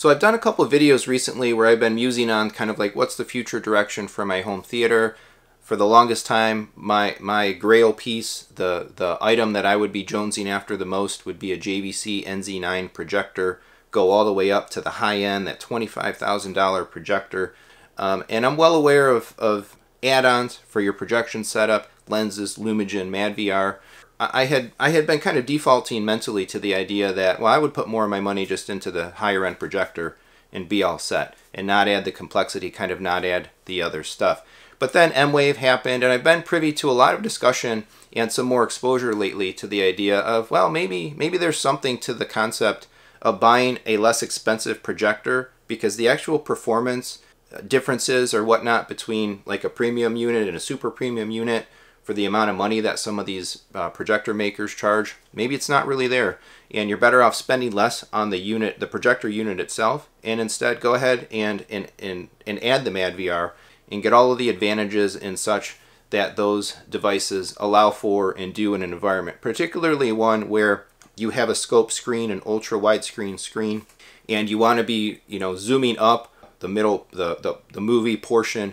So I've done a couple of videos recently where I've been musing on kind of like what's the future direction for my home theater. For the longest time, my grail piece, the item that I would be jonesing after the most would be a JVC NZ9 projector, go all the way up to the high end, that $25,000 projector. And I'm well aware of add-ons for your projection setup, lenses, Lumagen, MadVR. I had been kind of defaulting mentally to the idea that, well, I would put more of my money just into the higher end projector and be all set and not add the complexity, kind of not add the other stuff. But then Mwave happened, and I've been privy to a lot of discussion and some more exposure lately to the idea of, well, maybe there's something to the concept of buying a less expensive projector, because the actual performance differences or whatnot between like a premium unit and a super premium unit, for the amount of money that some of these projector makers charge, maybe it's not really there, and you're better off spending less on the unit, the projector unit itself, and instead go ahead and add the MadVR and get all of the advantages and such that those devices allow for and do in an environment, particularly one where you have a scope screen, an ultra widescreen screen, and you want to be, you know, zooming up the middle, the movie portion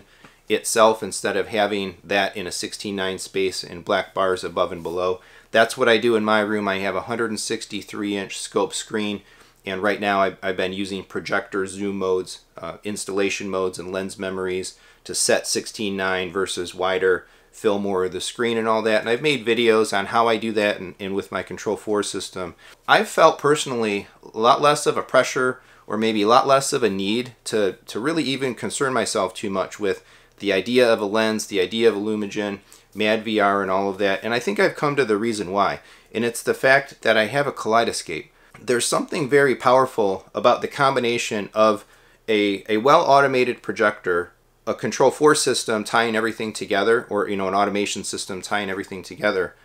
itself, instead of having that in a 16:9 space and black bars above and below. That's what I do in my room. I have a 163-inch scope screen, and right now I've been using projector zoom modes, installation modes, and lens memories to set 16:9 versus wider, fill more of the screen and all that. And I've made videos on how I do that and with my Control4 system. I've felt personally a lot less of a pressure, or maybe a lot less of a need to really even concern myself too much with the idea of a lens, the idea of a Lumagen, MadVR, and all of that. And I think I've come to the reason why. And it's the fact that I have a Kaleidescape. There's something very powerful about the combination of a well-automated projector, a Control4 system tying everything together, or, you know, an automation system tying everything together,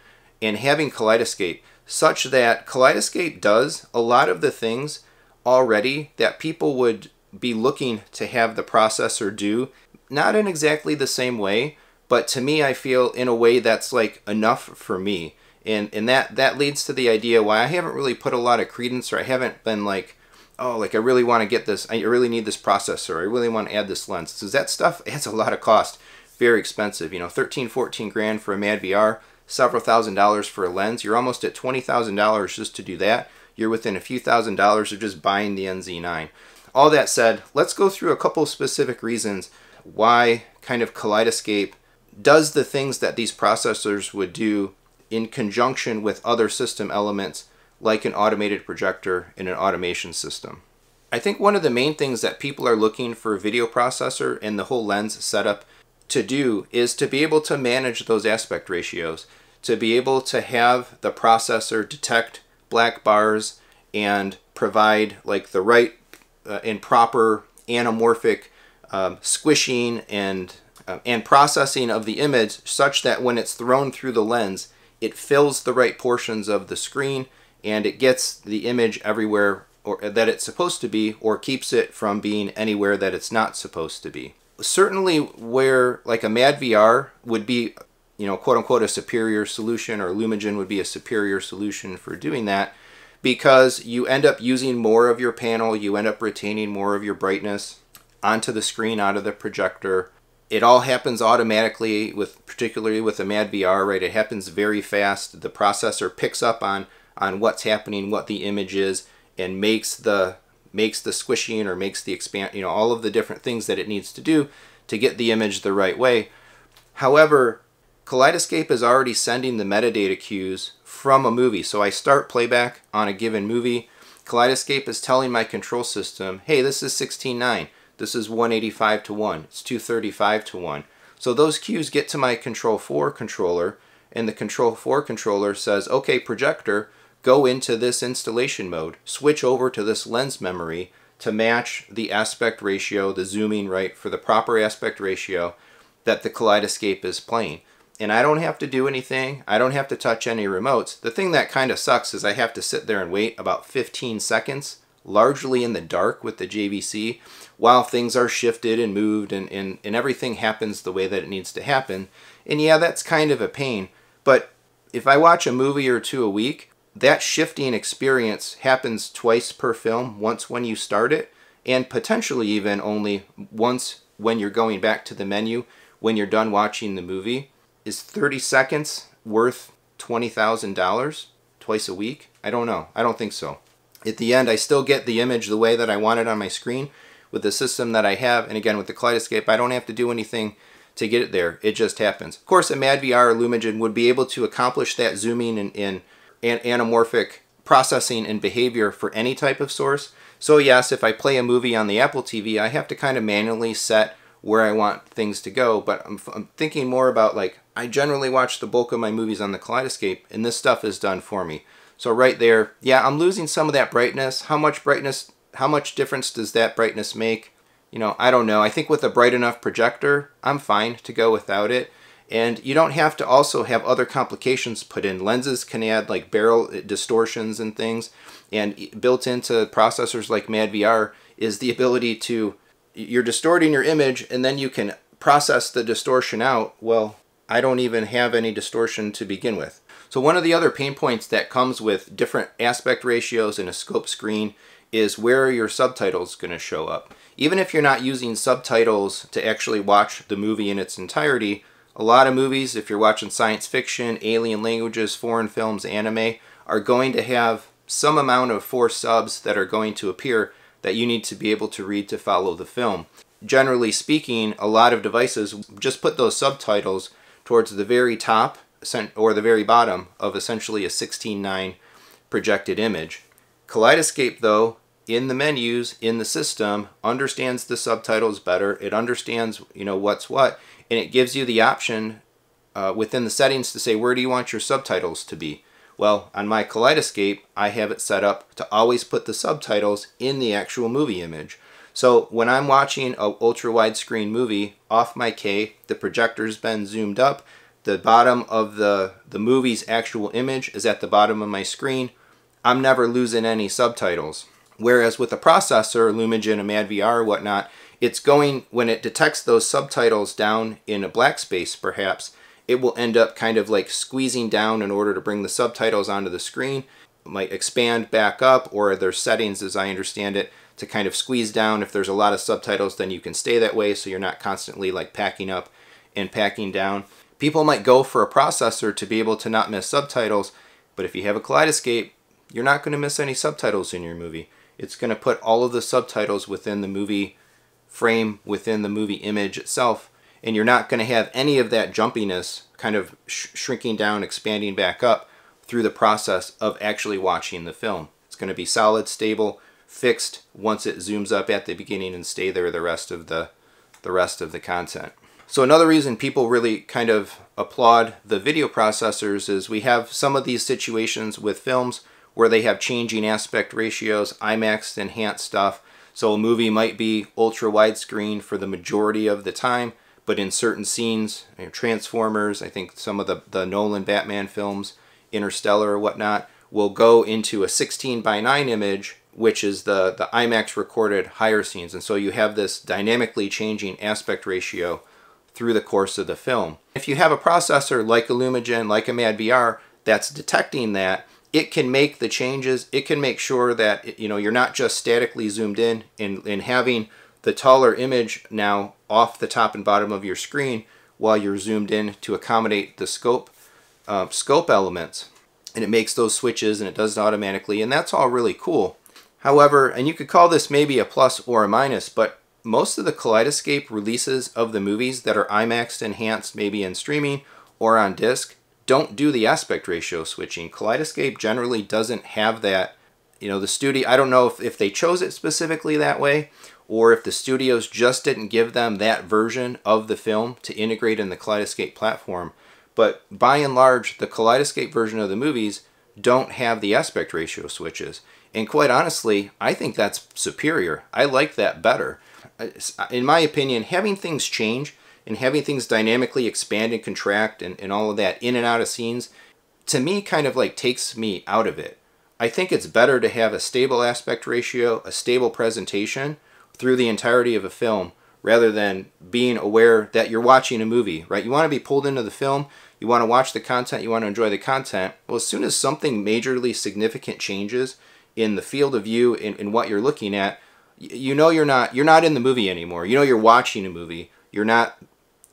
and having Kaleidescape, such that Kaleidescape does a lot of the things already that people would be looking to have the processor do. Not in exactly the same way, but to me, I feel in a way that's like enough for me. And that leads to the idea why I haven't really put a lot of credence, or I haven't been like, oh, like I really want to get this, I really need this processor, I really want to add this lens. So that stuff adds a lot of cost, very expensive. You know, 13, 14 grand for a MadVR, several thousand dollars for a lens. You're almost at $20,000 just to do that. You're within a few thousand dollars of just buying the NZ9. All that said, let's go through a couple specific reasons why kind of Kaleidescape does the things that these processors would do in conjunction with other system elements like an automated projector and an automation system. I think one of the main things that people are looking for a video processor and the whole lens setup to do is to be able to manage those aspect ratios, to be able to have the processor detect black bars and provide like the right and proper anamorphic squishing and processing of the image, such that when it's thrown through the lens, it fills the right portions of the screen and it gets the image everywhere or that it's supposed to be, or keeps it from being anywhere that it's not supposed to be. Certainly where like a MadVR would be, you know, quote unquote a superior solution, or Lumagen would be a superior solution for doing that, because you end up using more of your panel, you end up retaining more of your brightness onto the screen, out of the projector. It all happens automatically, with particularly with a MadVR, right? It happens very fast. The processor picks up on what's happening, what the image is, and makes the squishing, or makes the expand, you know, all of the different things that it needs to do to get the image the right way. However, Kaleidescape is already sending the metadata cues from a movie. So I start playback on a given movie. Kaleidescape is telling my control system, hey, this is 16:9. This is 185:1, it's 235:1. So those cues get to my Control4 controller, and the Control4 controller says, okay, projector, go into this installation mode, switch over to this lens memory to match the aspect ratio, the zooming right for the proper aspect ratio that the Kaleidescape is playing. And I don't have to do anything. I don't have to touch any remotes. The thing that kind of sucks is I have to sit there and wait about 15 seconds largely in the dark with the JVC, while things are shifted and moved and everything happens the way that it needs to happen. And yeah, that's kind of a pain, but if I watch a movie or two a week, that shifting experience happens twice per film, once when you start it, and potentially even only once when you're going back to the menu when you're done watching the movie. Is 30 seconds worth $20,000 twice a week? I don't know. I don't think so. At the end, I still get the image the way that I want it on my screen with the system that I have. And again, with the Kaleidescape, I don't have to do anything to get it there. It just happens. Of course, a MadVR or Lumagen would be able to accomplish that zooming and anamorphic processing and behavior for any type of source. So yes, if I play a movie on the Apple TV, I have to kind of manually set where I want things to go. But I'm thinking more about, like, I generally watch the bulk of my movies on the Kaleidescape, and this stuff is done for me. So right there, yeah, I'm losing some of that brightness. How much brightness, how much difference does that brightness make? You know, I don't know. I think with a bright enough projector, I'm fine to go without it. And you don't have to also have other complications put in. Lenses can add like barrel distortions and things. And built into processors like MadVR is the ability to, you're distorting your image and then you can process the distortion out. Well, I don't even have any distortion to begin with. So one of the other pain points that comes with different aspect ratios in a scope screen is where are your subtitles going to show up? Even if you're not using subtitles to actually watch the movie in its entirety, a lot of movies, if you're watching science fiction, alien languages, foreign films, anime, are going to have some amount of forced subs that are going to appear that you need to be able to read to follow the film. Generally speaking, a lot of devices just put those subtitles towards the very top or the very bottom of essentially a 16:9 projected image. Kaleidescape, though, in the menus, in the system, understands the subtitles better. It understands, you know, what's what, and it gives you the option within the settings to say, where do you want your subtitles to be? Well, on my Kaleidescape, I have it set up to always put the subtitles in the actual movie image. So when I'm watching an ultra-widescreen movie off my K, the projector's been zoomed up, the bottom of the movie's actual image is at the bottom of my screen. I'm never losing any subtitles. Whereas with a processor, Lumagen, a MadVR or whatnot, it's going, when it detects those subtitles down in a black space perhaps, it will end up kind of like squeezing down in order to bring the subtitles onto the screen. It might expand back up, or there's settings, as I understand it, to kind of squeeze down. If there's a lot of subtitles, then you can stay that way so you're not constantly like packing up and packing down. People might go for a processor to be able to not miss subtitles, but if you have a Kaleidescape, you're not going to miss any subtitles in your movie. It's going to put all of the subtitles within the movie frame, within the movie image itself, and you're not going to have any of that jumpiness kind of shrinking down, expanding back up through the process of actually watching the film. It's going to be solid, stable, fixed once it zooms up at the beginning and stay there the rest of the content. So another reason people really kind of applaud the video processors is we have some of these situations with films where they have changing aspect ratios, IMAX enhanced stuff. So a movie might be ultra widescreen for the majority of the time, but in certain scenes, you know, Transformers, I think some of the Nolan Batman films, Interstellar or whatnot, will go into a 16:9 image, which is the IMAX recorded higher scenes. And so you have this dynamically changing aspect ratio through the course of the film. If you have a processor like a Lumagen, like a MadVR, that's detecting that, it can make the changes. It can make sure that, you know, you're not just statically zoomed in and having the taller image now off the top and bottom of your screen while you're zoomed in to accommodate the scope elements. And it makes those switches and it does it automatically, and that's all really cool. However, and you could call this maybe a plus or a minus, but most of the Kaleidescape releases of the movies that are IMAX enhanced, maybe in streaming or on disc, don't do the aspect ratio switching. Kaleidescape generally doesn't have that. You know, the studio, I don't know if they chose it specifically that way, or if the studios just didn't give them that version of the film to integrate in the Kaleidescape platform. But by and large, the Kaleidescape version of the movies don't have the aspect ratio switches. And quite honestly, I think that's superior. I like that better. In my opinion, having things change and having things dynamically expand and contract and all of that in and out of scenes, to me, kind of like takes me out of it. I think it's better to have a stable aspect ratio, a stable presentation through the entirety of a film, rather than being aware that you're watching a movie, right? You want to be pulled into the film. You want to watch the content. You want to enjoy the content. Well, as soon as something majorly significant changes in the field of view and what you're looking at, you know you're not in the movie anymore. You know you're watching a movie. You're not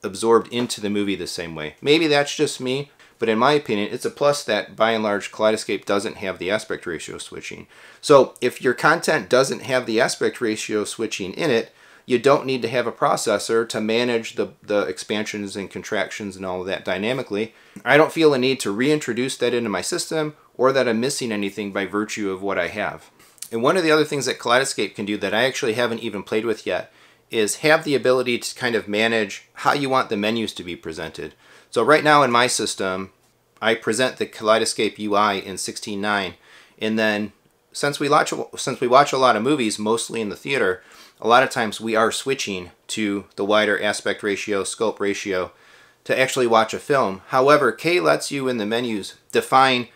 absorbed into the movie the same way. Maybe that's just me, but in my opinion, it's a plus that by and large Kaleidescape doesn't have the aspect ratio switching. So if your content doesn't have the aspect ratio switching in it, you don't need to have a processor to manage the expansions and contractions and all of that dynamically. I don't feel a need to reintroduce that into my system or that I'm missing anything by virtue of what I have. And one of the other things that Kaleidescape can do that I actually haven't even played with yet is have the ability to kind of manage how you want the menus to be presented. So right now in my system, I present the Kaleidescape UI in 16:9, and then since we watch a lot of movies, mostly in the theater, a lot of times we are switching to the wider aspect ratio, scope ratio to actually watch a film. However, K lets you in the menus define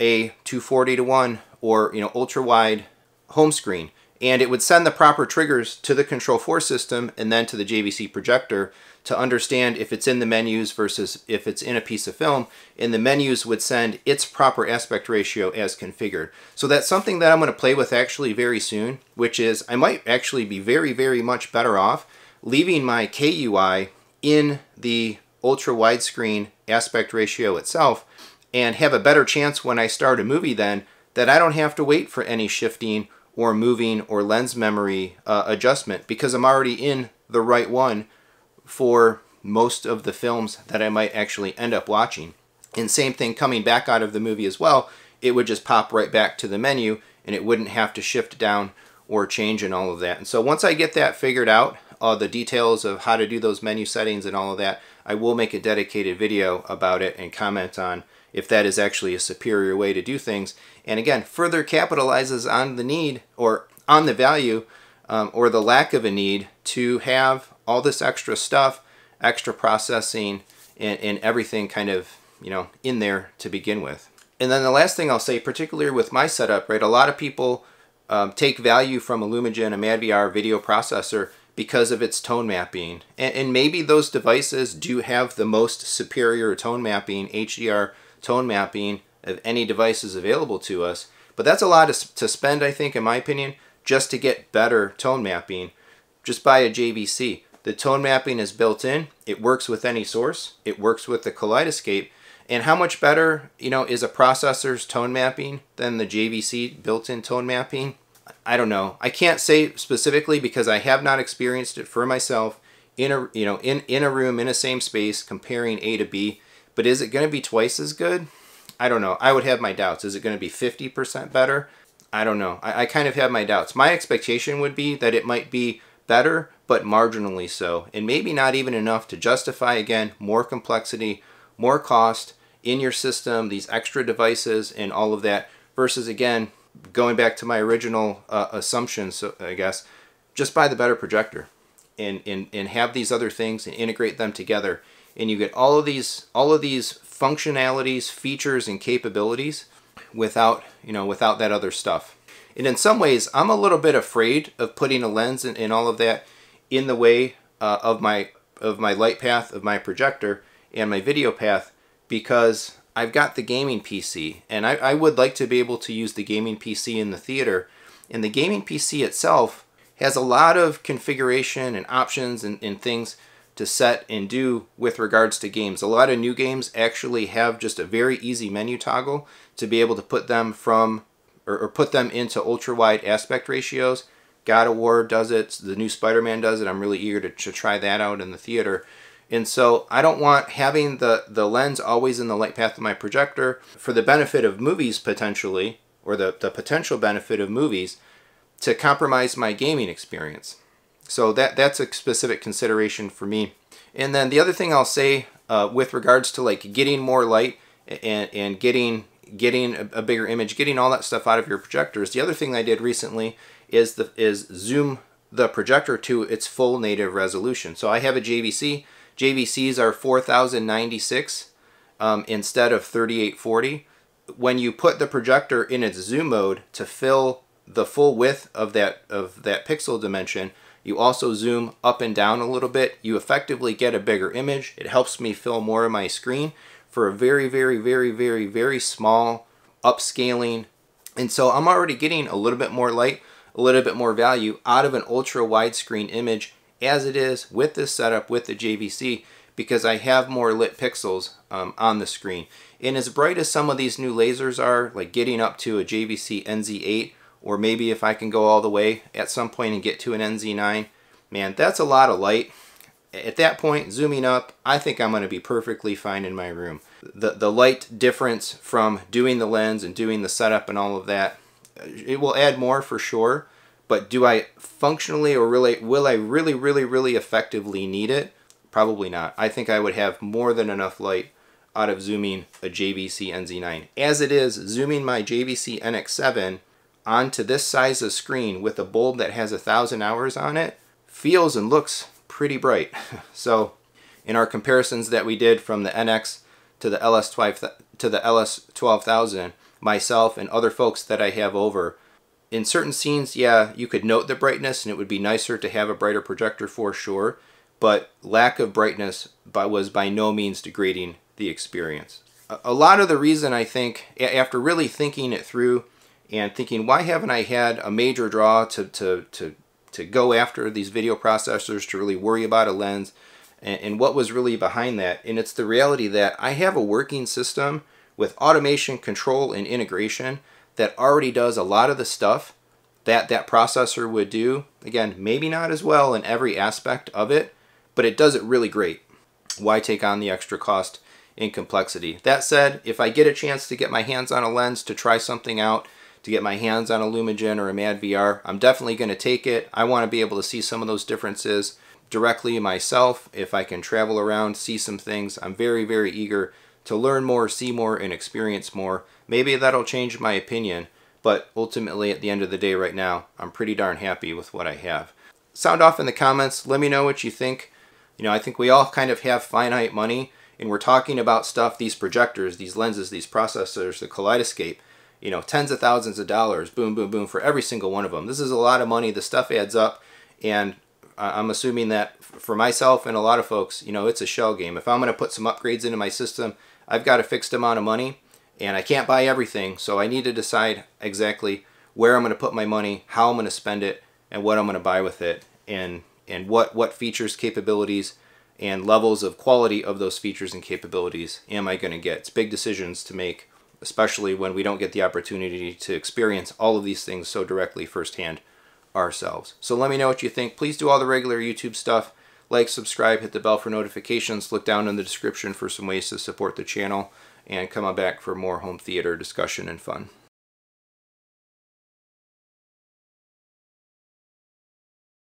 a 240:1 or ultra wide home screen, and it would send the proper triggers to the Control4 system and then to the JVC projector to understand if it's in the menus versus if it's in a piece of film, and the menus would send its proper aspect ratio as configured. So that's something that I'm going to play with actually very soon, which is I might actually be very, very much better off leaving my KUI in the ultra widescreen aspect ratio itself and have a better chance when I start a movie then that I don't have to wait for any shifting or moving or lens memory adjustment because I'm already in the right one for most of the films that I might actually end up watching. And same thing coming back out of the movie as well, it would just pop right back to the menu and it wouldn't have to shift down or change and all of that. And so once I get that figured out, the details of how to do those menu settings and all of that, I will make a dedicated video about it and comment on if that is actually a superior way to do things. And again, further capitalizes on the need or on the value or the lack of a need to have all this extra stuff, extra processing, and everything kind of, in there to begin with. And then the last thing I'll say, particularly with my setup, right? A lot of people take value from a Lumagen, a MadVR video processor because of its tone mapping. And maybe those devices do have the most superior tone mapping, HDR tone mapping of any devices available to us. But that's a lot to spend, I think, in my opinion, just to get better tone mapping. Just buy a JVC. The tone mapping is built in. It works with any source. It works with the Kaleidescape. And how much better, is a processor's tone mapping than the JVC built-in tone mapping? I don't know. I can't say specifically because I have not experienced it for myself in a, in a room, in a same space, comparing A to B. But is it going to be twice as good? I don't know. I would have my doubts. Is it going to be 50% better? I don't know. I kind of have my doubts. My expectation would be that it might be better, but marginally so, and maybe not even enough to justify, again, more complexity, more cost in your system, these extra devices and all of that, versus, again, going back to my original assumption, so I guess, just buy the better projector and have these other things and integrate them together, and you get all of these functionalities, features, and capabilities without, without that other stuff. And in some ways, I'm a little bit afraid of putting a lens and all of that in the way of my light path, of my projector, and my video path, because I've got the gaming PC, and I would like to be able to use the gaming PC in the theater. And the gaming PC itself has a lot of configuration and options and things to set and do with regards to games. A lot of new games actually have just a very easy menu toggle to be able to put them from or put them into ultra wide aspect ratios. God of War does it, the new Spider-Man does it. I'm really eager to try that out in the theater. And so I don't want having the lens always in the light path of my projector for the benefit of movies potentially, or the potential benefit of movies, to compromise my gaming experience. So that's a specific consideration for me. And then the other thing I'll say with regards to like getting more light and getting a bigger image, getting all that stuff out of your projectors. The other thing I did recently is zoom the projector to its full native resolution. So I have a JVC. JVCs are 4096 instead of 3840. When you put the projector in its zoom mode to fill the full width of that pixel dimension, you also zoom up and down a little bit. You effectively get a bigger image. It helps me fill more of my screen for a very, very, very, very, very small upscaling. And so I'm already getting a little bit more light. a little bit more value out of an ultra widescreen image as it is with this setup with the JVC, because I have more lit pixels on the screen. And as bright as some of these new lasers are, like getting up to a JVC NZ8, or maybe if I can go all the way at some point and get to an NZ9, man, that's a lot of light. At that point, zooming up, I think I'm going to be perfectly fine in my room. The light difference from doing the lens and doing the setup and all of that, it will add more for sure, but do I functionally or really, will I really, really, really effectively need it? Probably not. I think I would have more than enough light out of zooming a JVC NZ9. As it is, zooming my JVC NX7 onto this size of screen with a bulb that has 1,000 hours on it feels and looks pretty bright. So in our comparisons that we did from the NX to the LS12000, myself and other folks that I have over, in certain scenes, yeah, you could note the brightness and it would be nicer to have a brighter projector for sure, but lack of brightness was by no means degrading the experience. A lot of the reason, I think, after really thinking it through and thinking, why haven't I had a major draw to go after these video processors, to really worry about a lens, and what was really behind that. And it's the reality that I have a working system with automation, control, and integration that already does a lot of the stuff that that processor would do. Again, maybe not as well in every aspect of it, but it does it really great. Why take on the extra cost and complexity? That said, if I get a chance to get my hands on a lens, to try something out, to get my hands on a Lumagen or a MadVR, I'm definitely going to take it. I want to be able to see some of those differences directly myself. If I can travel around, see some things, I'm very, very eager to learn more, see more, and experience more. Maybe that'll change my opinion, but ultimately at the end of the day right now, I'm pretty darn happy with what I have. Sound off in the comments. Let me know what you think. You know, I think we all kind of have finite money, and we're talking about stuff, these projectors, these lenses, these processors, the Kaleidescape, you know, tens of thousands of dollars, boom, boom, boom, for every single one of them. This is a lot of money. The stuff adds up, and I'm assuming that for myself and a lot of folks, you know, it's a shell game. If I'm going to put some upgrades into my system, I've got a fixed amount of money, and I can't buy everything, so I need to decide exactly where I'm going to put my money, how I'm going to spend it, and what I'm going to buy with it, and what features, capabilities, and levels of quality of those features and capabilities am I going to get. It's big decisions to make, especially when we don't get the opportunity to experience all of these things so directly firsthand ourselves. So let me know what you think. Please do all the regular YouTube stuff. Like, subscribe, hit the bell for notifications. Look down in the description for some ways to support the channel, and come on back for more home theater discussion and fun.